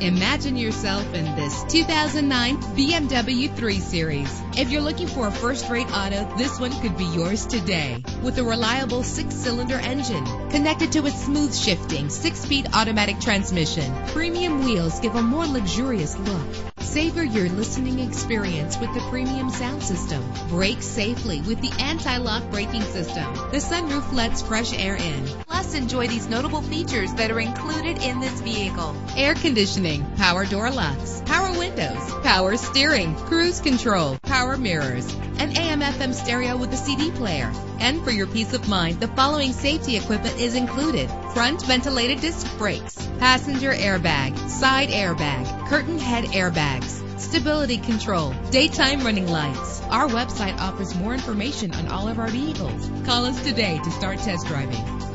Imagine yourself in this 2009 BMW 3 Series. If you're looking for a first-rate auto, this one could be yours today. With a reliable 6-cylinder engine connected to its smooth shifting 6-speed automatic transmission, premium wheels give a more luxurious look. Savor your listening experience with the premium sound system. Brake safely with the anti-lock braking system. The sunroof lets fresh air in. Plus, enjoy these notable features that are included in this vehicle: air conditioning, power door locks, power windows, power steering, cruise control, power mirrors, an AM/FM stereo with a CD player. And for your peace of mind, the following safety equipment is included: front ventilated disc brakes, passenger airbag, side airbag, curtain head airbags, stability control, daytime running lights. Our website offers more information on all of our vehicles. Call us today to start test driving.